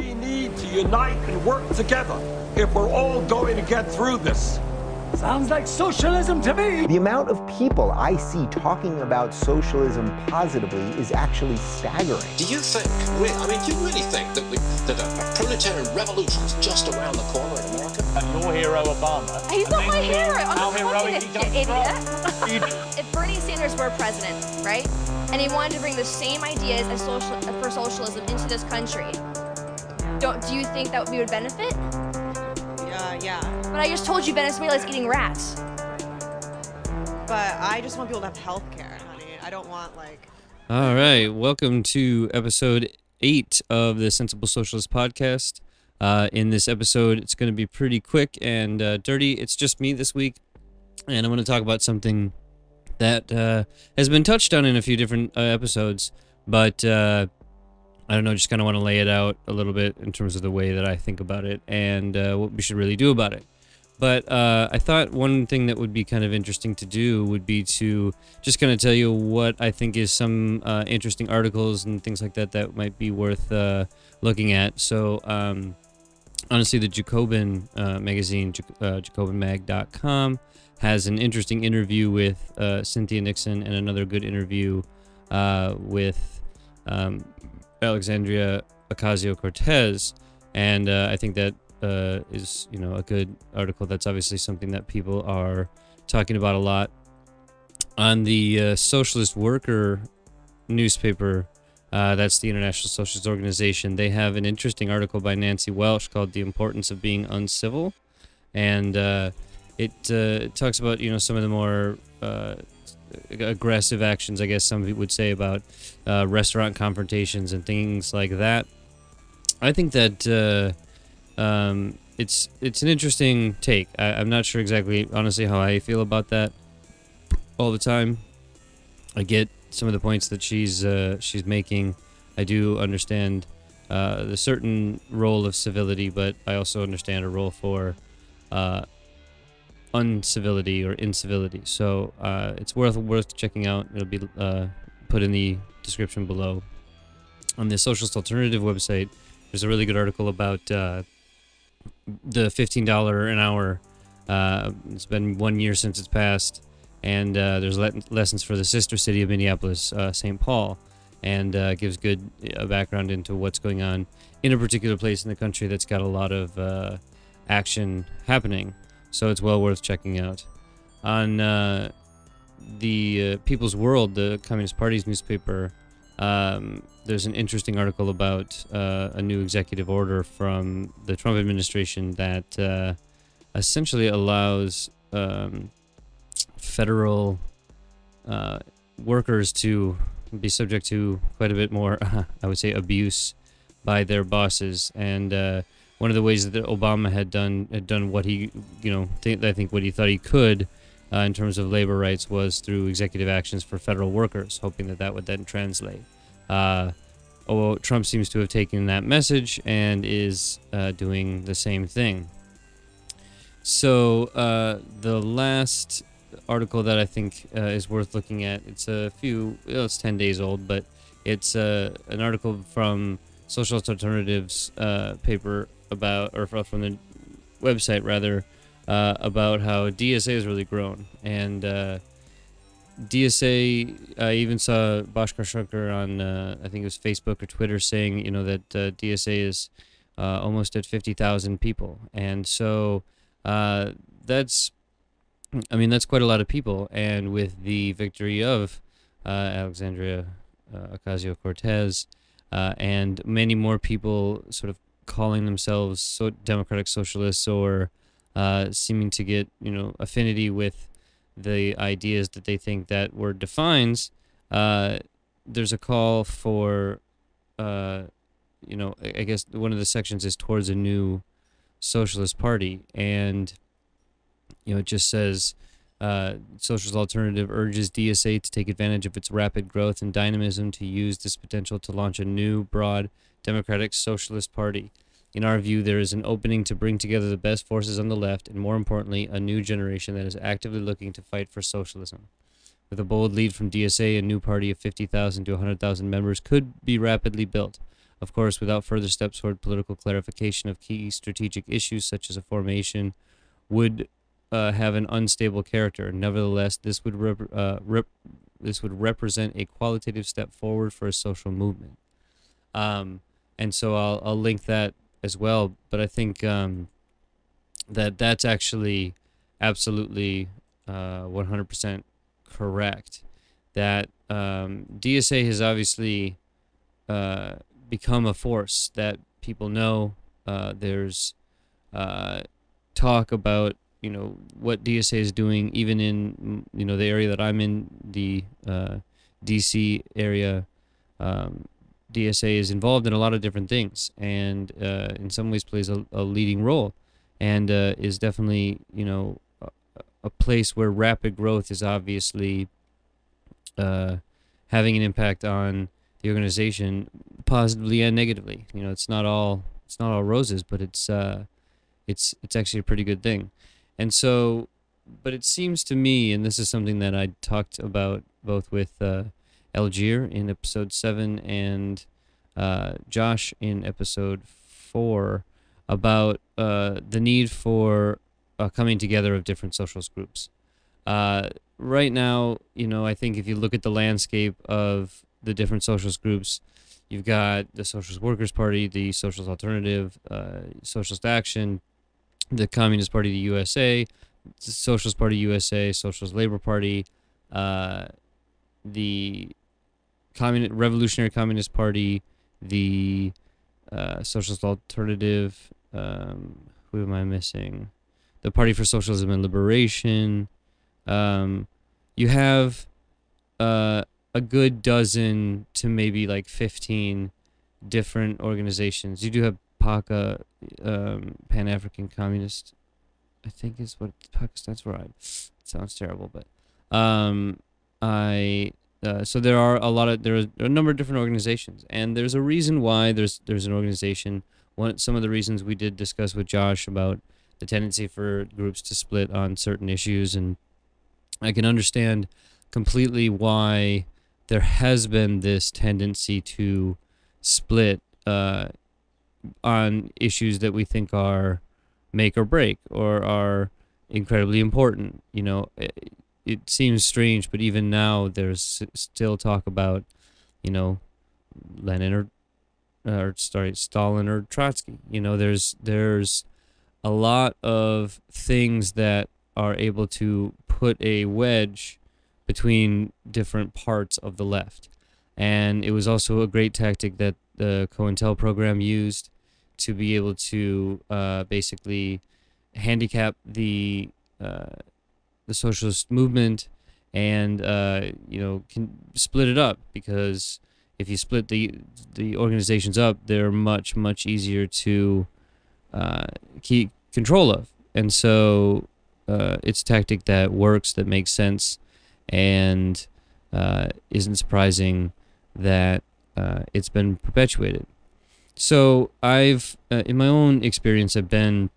We need to unite and work together if we're all going to get through this. Sounds like socialism to me. The amount of people I see talking about socialism positively is actually staggering. Do you think, do you really think that a proletarian revolution is just around the corner in America? And your hero, Obama. He's not my hero. I'm not talking to this idiot. If Bernie Sanders were president, right, and he wanted to bring the same ideas as for socialism into this country, do you think that we would benefit? Yeah. But I just told you Venezuela's eating rats. But I just want people to have health care, honey. I don't want, like... All right. Welcome to episode 8 of the Sensible Socialist podcast. In this episode, it's going to be pretty quick and dirty. It's just me this week. And I'm going to talk about something that has been touched on in a few different episodes. But... I don't know, just kind of want to lay it out a little bit in terms of the way that I think about it and what we should really do about it. But I thought one thing that would be kind of interesting to do would be to just kind of tell you what I think is some interesting articles and things like that that might be worth looking at. So honestly, the Jacobin magazine, JacobinMag.com, has an interesting interview with Cynthia Nixon and another good interview with... Alexandria Ocasio-Cortez, and I think that is, you know, a good article. That's obviously something that people are talking about a lot. On the Socialist Worker newspaper, that's the International Socialist Organization, they have an interesting article by Nancy Welsh called The Importance of Being Uncivil, and it talks about, you know, some of the more... aggressive actions, I guess some would say, about restaurant confrontations and things like that. I think that it's an interesting take. I'm not sure exactly, honestly, how I feel about that all the time. I get some of the points that she's making. I do understand the certain role of civility, but I also understand a role for uncivility or incivility. So it's worth checking out. It'll be put in the description below. On the Socialist Alternative website, there's a really good article about the $15 an hour. It's been 1 year since it's passed, and there's lessons for the sister city of Minneapolis, St. Paul, and gives good background into what's going on in a particular place in the country that's got a lot of action happening. So it's well worth checking out. On the People's World, the Communist Party's newspaper, there's an interesting article about a new executive order from the Trump administration that essentially allows federal workers to be subject to quite a bit more, I would say, abuse by their bosses. And one of the ways that Obama had done what he, you know, I think what he thought he could in terms of labor rights was through executive actions for federal workers, hoping that that would then translate. Trump seems to have taken that message and is doing the same thing. So the last article that I think is worth looking at, it's 10 days old, but it's an article from Socialist Alternative's paper about, or from the website rather, about how DSA has really grown. And DSA, I even saw Bhaskar Sunkara on, I think it was Facebook or Twitter, saying, you know, that DSA is almost at 50,000 people. And so that's quite a lot of people. And with the victory of Alexandria Ocasio-Cortez, and many more people sort of calling themselves democratic socialists or seeming to get, you know, affinity with the ideas that they think that word defines, there's a call for, you know, I guess one of the sections is towards a new socialist party. And, you know, it just says, Socialist Alternative urges DSA to take advantage of its rapid growth and dynamism to use this potential to launch a new, broad, democratic socialist party. In our view, there is an opening to bring together the best forces on the left and, more importantly, a new generation that is actively looking to fight for socialism. With a bold lead from DSA, a new party of 50,000 to 100,000 members could be rapidly built. of course, without further steps toward political clarification of key strategic issues such as a formation, would have an unstable character. Nevertheless, this would represent a qualitative step forward for a social movement. And so I'll link that as well. But I think that's actually absolutely 100% correct. That DSA has obviously become a force that people know. There's talk about, you know, what DSA is doing, even in, you know, the area that I'm in, the DC area. DSA is involved in a lot of different things, and in some ways plays a leading role, and is definitely, you know, a place where rapid growth is obviously having an impact on the organization, positively and negatively. You know, it's not all roses, but it's actually a pretty good thing. And so, but it seems to me, and this is something that I talked about both with Algier in episode 7 and Josh in episode 4, about the need for coming together of different socialist groups. Right now, you know, I think if you look at the landscape of the different socialist groups, you've got the Socialist Workers Party, the Socialist Alternative, Socialist Action, the Communist Party of the USA, the Socialist Party USA, Socialist Labor Party, the Revolutionary Communist Party, the Socialist Alternative, who am I missing? The Party for Socialism and Liberation. You have a good dozen to maybe like 15 different organizations. You do have PACA, Pan-African Communist, I think is what PACA stands for. It sounds terrible, but... so there are a number of different organizations, and there's a reason why there's an organization. Some of the reasons we did discuss with Josh about the tendency for groups to split on certain issues, and I can understand completely why there has been this tendency to split on issues that we think are make or break or are incredibly important. You know, it seems strange, but even now there's still talk about, you know, Lenin or Stalin or Trotsky. You know, there's a lot of things that are able to put a wedge between different parts of the left. And it was also a great tactic that the COINTEL program used to be able to basically handicap the socialist movement, and you know, can split it up, because if you split the organizations up, they're much easier to keep control of. And so it's a tactic that works, that makes sense, and isn't surprising that it's been perpetuated. So I've in my own experience have been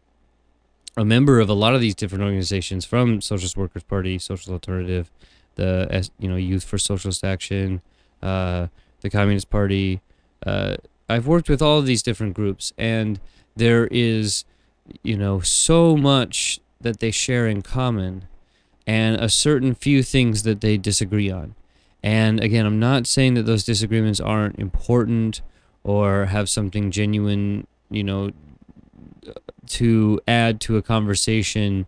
a member of a lot of these different organizations, from Socialist Workers Party, Socialist Alternative, the, you know, Youth for Socialist Action, the Communist Party. I've worked with all of these different groups, and there is, you know, so much that they share in common, and a certain few things that they disagree on. And again, I'm not saying that those disagreements aren't important or have something genuine, you know, to add to a conversation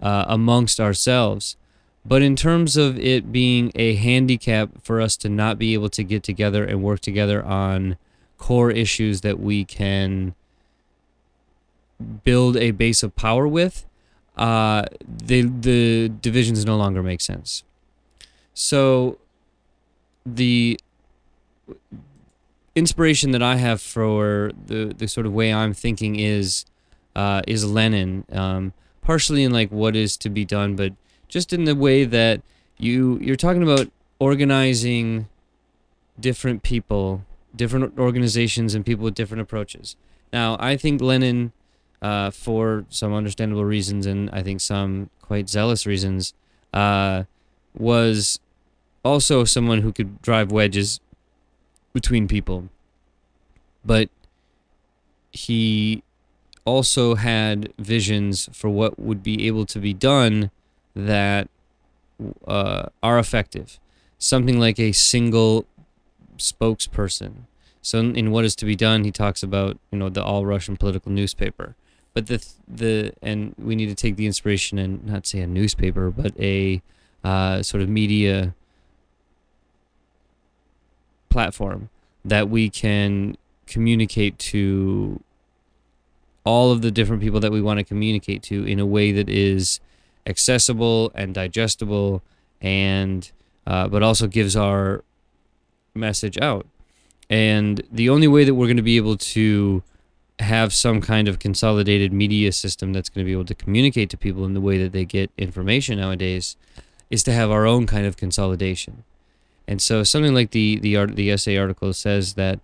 amongst ourselves. But in terms of it being a handicap for us to not be able to get together and work together on core issues that we can build a base of power with, the divisions no longer make sense. So the inspiration that I have for the sort of way I'm thinking is Lenin, partially in like what is to be done, but just in the way that you're talking about organizing different people, different organizations, and people with different approaches. Now, I think Lenin, for some understandable reasons, and I think some quite zealous reasons, was also someone who could drive wedges between people. but he also had visions for what would be able to be done that are effective. Something like a single spokesperson. So in What Is to Be Done, he talks about, you know, the all-Russian political newspaper. But and we need to take the inspiration and not say a newspaper, but a sort of media platform that we can communicate to all of the different people that we want to communicate to in a way that is accessible and digestible, and but also gives our message out. And the only way that we're going to be able to have some kind of consolidated media system that's going to be able to communicate to people in the way that they get information nowadays is to have our own kind of consolidation. And so something like the essay article says that,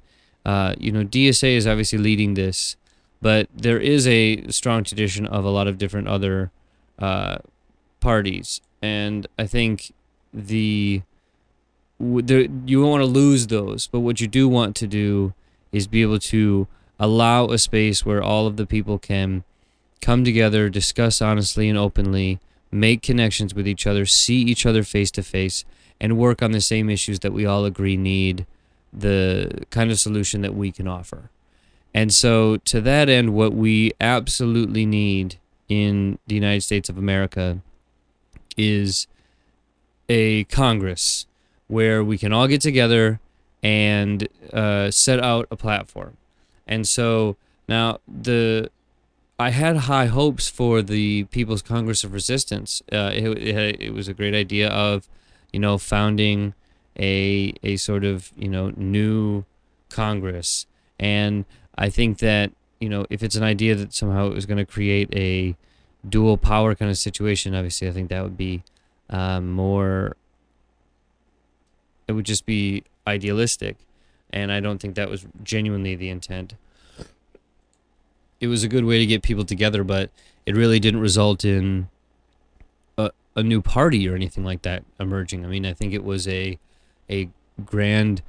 you know, DSA is obviously leading this, but there is a strong tradition of a lot of different other parties. And I think you won't want to lose those, but what you do want to do is be able to allow a space where all of the people can come together, discuss honestly and openly, make connections with each other, see each other face to face, and work on the same issues that we all agree need the kind of solution that we can offer. And so to that end, what we absolutely need in the United States of America is a Congress where we can all get together and set out a platform. And so now I had high hopes for the People's Congress of Resistance. It was a great idea of, you know, founding a sort of, you know, new Congress. And I think that, you know, if it's an idea that somehow it was going to create a dual power kind of situation, obviously I think that would be it would just be idealistic. And I don't think that was genuinely the intent. It was a good way to get people together, but it really didn't result in a new party or anything like that emerging. I mean, I think it was a grand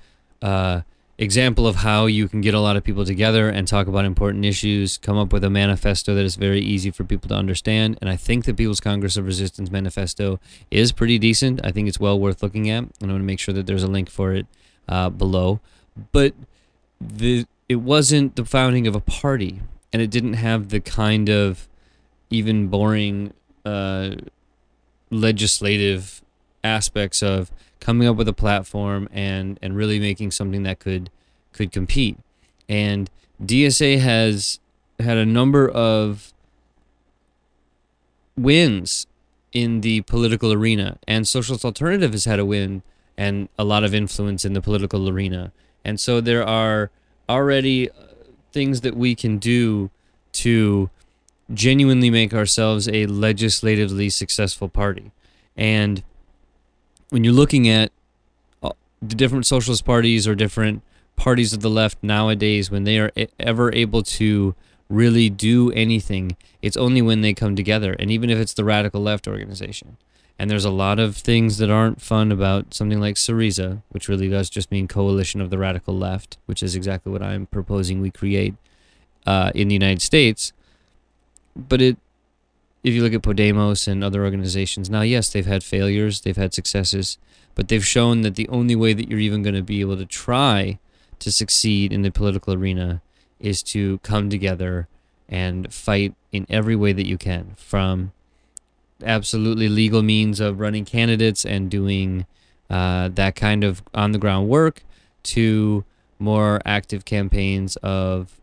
example of how you can get a lot of people together and talk about important issues, come up with a manifesto that is very easy for people to understand. And I think the People's Congress of Resistance manifesto is pretty decent. I think it's well worth looking at, and I'm going to make sure that there's a link for it below. But it wasn't the founding of a party, and it didn't have the kind of even boring legislative aspects of coming up with a platform and really making something that could compete. And DSA has had a number of wins in the political arena, and Socialist Alternative has had a win and a lot of influence in the political arena. And so there are already things that we can do to genuinely make ourselves a legislatively successful party. And when you're looking at the different socialist parties or different parties of the left nowadays, when they are ever able to really do anything, it's only when they come together, and even if it's the radical left organization. And there's a lot of things that aren't fun about something like Syriza, which really does just mean Coalition of the Radical Left, which is exactly what I'm proposing we create in the United States. But if you look at Podemos and other organizations, now, yes, they've had failures, they've had successes, but they've shown that the only way that you're even going to be able to try to succeed in the political arena is to come together and fight in every way that you can, from absolutely legal means of running candidates and doing that kind of on-the-ground work to more active campaigns of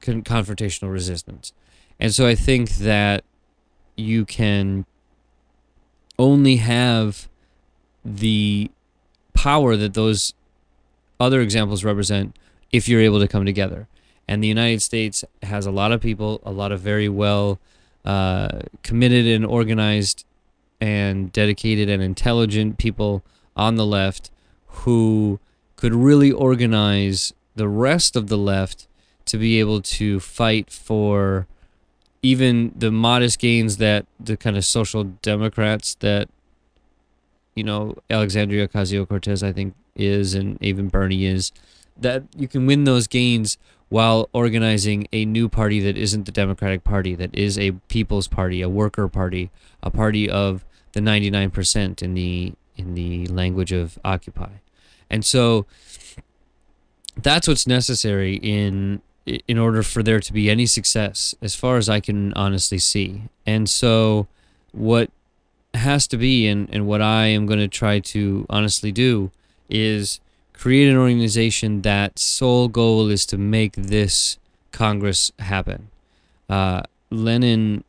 confrontational resistance. And so I think that you can only have the power that those other examples represent if you're able to come together. And the United States has a lot of people, a lot of very well committed and organized and dedicated and intelligent people on the left who could really organize the rest of the left to be able to fight for even the modest gains that the kind of social democrats that, you know, Alexandria Ocasio-Cortez, I think, is, and even Bernie is, that you can win those gains while organizing a new party that isn't the Democratic Party, that is a People's Party, a worker party, a party of the 99% in the language of Occupy. And so that's what's necessary in order for there to be any success, as far as I can honestly see. And so what has to be, and what I am going to try to honestly do, is create an organization that sole goal is to make this Congress happen. Lenin,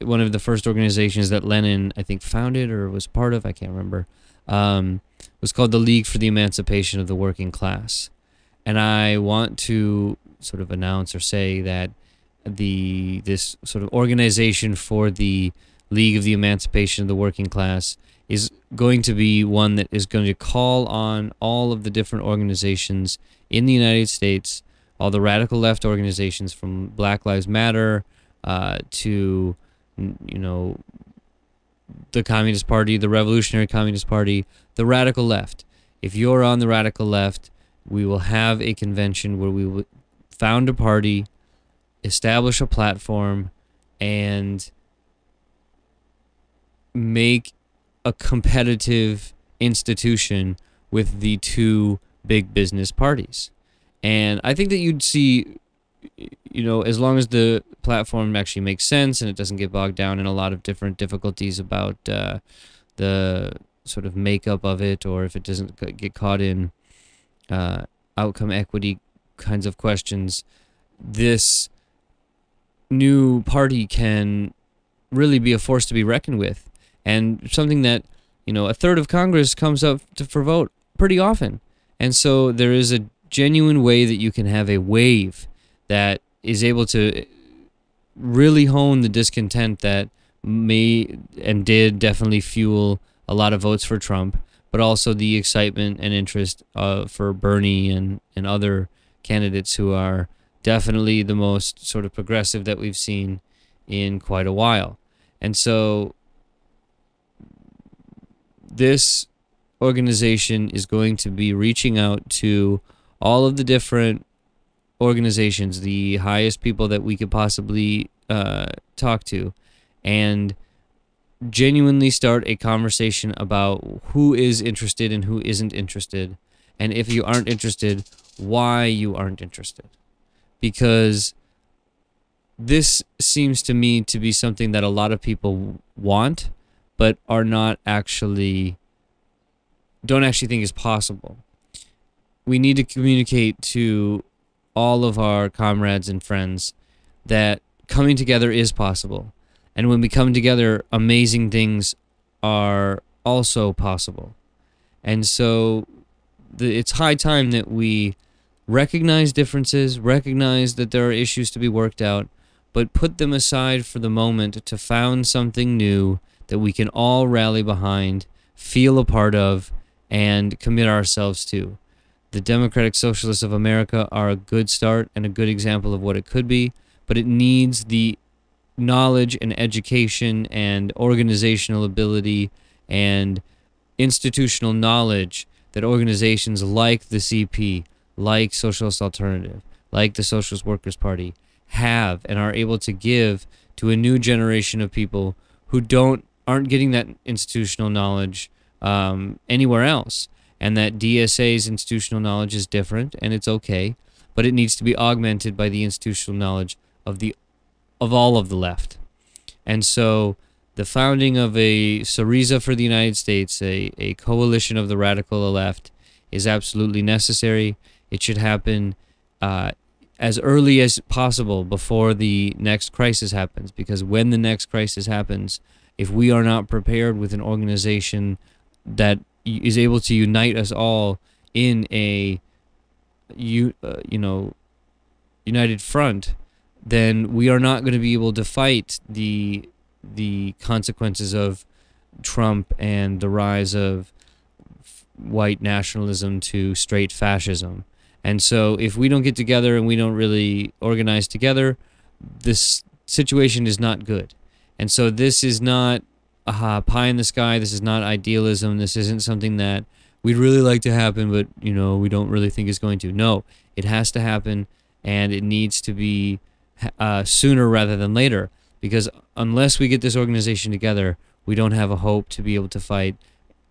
one of the first organizations that Lenin, I think, founded or was part of, I can't remember, was called the League for the Emancipation of the Working Class. And I want to sort of announce or say that this sort of organization for the League of the Emancipation of the Working Class is going to be one that is going to call on all of the different organizations in the United States, all the radical left organizations, from Black Lives Matter to, you know, the Communist Party, the Revolutionary Communist Party, the radical left. If you're on the radical left, we will have a convention where we will found a party, establish a platform, and make a competitive institution with the two big business parties. And I think that you'd see, you know, as long as the platform actually makes sense and it doesn't get bogged down in a lot of different difficulties about the sort of makeup of it, or if it doesn't get caught in outcome equity kinds of questions, this new party can really be a force to be reckoned with, and something that, you know, a third of Congress comes up for vote pretty often. And so there is a genuine way that you can have a wave that is able to really hone the discontent that may and did definitely fuel a lot of votes for Trump, but also the excitement and interest for Bernie and other candidates who are definitely the most sort of progressive that we've seen in quite a while. And so this organization is going to be reaching out to all of the different organizations, the highest people that we could possibly talk to, and genuinely start a conversation about who is interested and who isn't interested, and if you aren't interested, why you aren't interested. Because this seems to me to be something that a lot of people want, but are not actually, don't actually think is possible. We need to communicate to all of our comrades and friends that coming together is possible. And when we come together, amazing things are also possible. And so it's high time that we recognize differences, recognize that there are issues to be worked out, but put them aside for the moment to found something new that we can all rally behind, feel a part of, and commit ourselves to. The Democratic Socialists of America are a good start and a good example of what it could be, but it needs the knowledge and education and organizational ability and institutional knowledge that organizations like the CP, like Socialist Alternative, like the Socialist Workers Party have and are able to give to a new generation of people who aren't getting that institutional knowledge anywhere else. And that DSA's institutional knowledge is different, and it's okay, but it needs to be augmented by the institutional knowledge of all of the left. And so the founding of a Syriza for the United States, a coalition of the radical left, is absolutely necessary. It should happen as early as possible before the next crisis happens, because when the next crisis happens, if we are not prepared with an organization that is able to unite us all in a united front, then we are not going to be able to fight the consequences of Trump and the rise of white nationalism to straight fascism. And so if we don't get together and we don't really organize together, this situation is not good. And so this is not pie in the sky. This is not idealism. This isn't something that we'd really like to happen, but, you know, we don't really think it's going to. No, it has to happen, and it needs to be sooner rather than later, because unless we get this organization together, we don't have a hope to be able to fight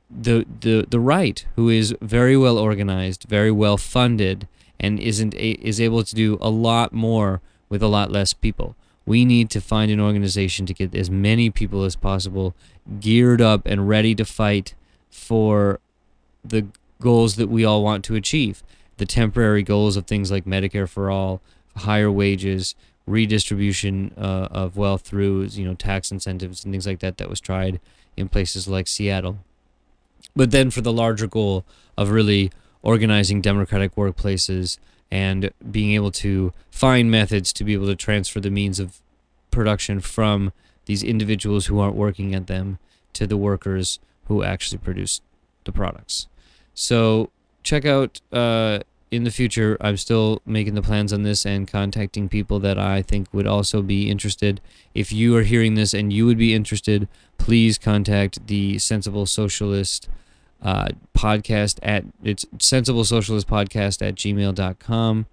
the right, who is very well organized, very well funded, and is able to do a lot more with a lot less people. We need to find an organization to get as many people as possible geared up and ready to fight for the goals that we all want to achieve. The temporary goals of things like Medicare for all, higher wages, redistribution of wealth through, you know, tax incentives and things like that that was tried in places like Seattle. But then for the larger goal of really organizing democratic workplaces and being able to find methods to be able to transfer the means of production from these individuals who aren't working at them to the workers who actually produce the products. So check out, in the future, I'm still making the plans on this and contacting people that I think would also be interested. If you are hearing this and you would be interested, please contact the Sensible Socialist podcast at, it's sensiblesocialistpodcast@gmail.com.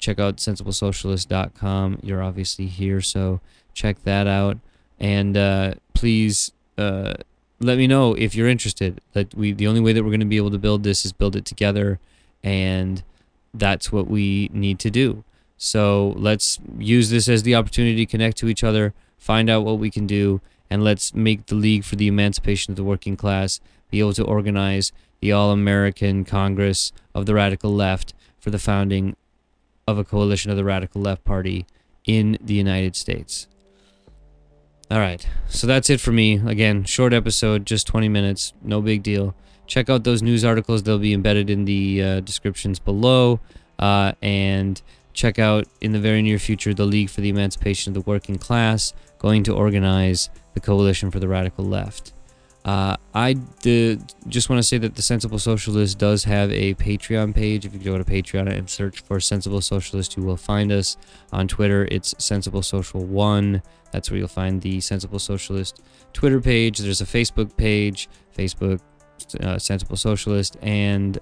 Check out sensiblesocialist.com. You're obviously here, so check that out. And please let me know if you're interested. That the only way that we're going to be able to build this is build it together, and that's what we need to do. So let's use this as the opportunity to connect to each other, find out what we can do, and let's make the League for the Emancipation of the Working Class be able to organize the All-American Congress of the Radical Left for the founding of a coalition of the Radical Left Party in the United States. All right, so that's it for me. Again, short episode, just 20 minutes, no big deal. Check out those news articles. They'll be embedded in the descriptions below. And check out, in the very near future, the League for the Emancipation of the Working Class, going to organize the Coalition for the Radical Left. I just want to say that the Sensible Socialist does have a Patreon page. If you go to Patreon and search for Sensible Socialist, you will find us. On Twitter, it's Sensible Social 1. That's where you'll find the Sensible Socialist Twitter page. There's a Facebook page, Facebook Sensible Socialist. And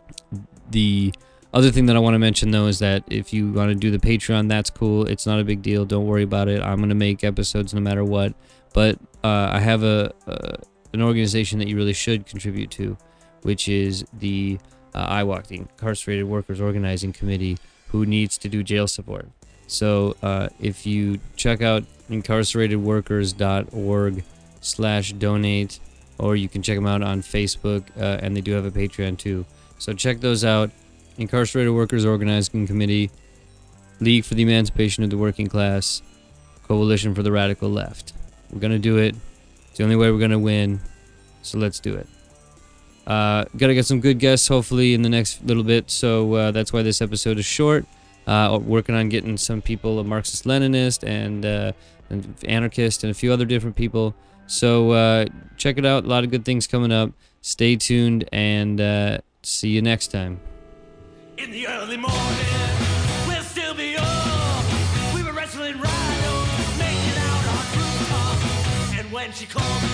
the other thing that I want to mention, though, is that if you want to do the Patreon, that's cool. It's not a big deal. Don't worry about it. I'm going to make episodes no matter what. But I have an organization that you really should contribute to, which is the IWOC, the Incarcerated Workers Organizing Committee, who needs to do jail support. So if you check out incarceratedworkers.org/donate, or you can check them out on Facebook, and they do have a Patreon too. So check those out. Incarcerated Workers Organizing Committee, League for the Emancipation of the Working Class, Coalition for the Radical Left. We're going to do it. It's the only way we're going to win, so let's do it. Got to get some good guests, hopefully, in the next little bit, so that's why this episode is short. Working on getting some people, a Marxist-Leninist and anarchist and a few other different people. So check it out. A lot of good things coming up. Stay tuned, and see you next time. In the early morning. She called me.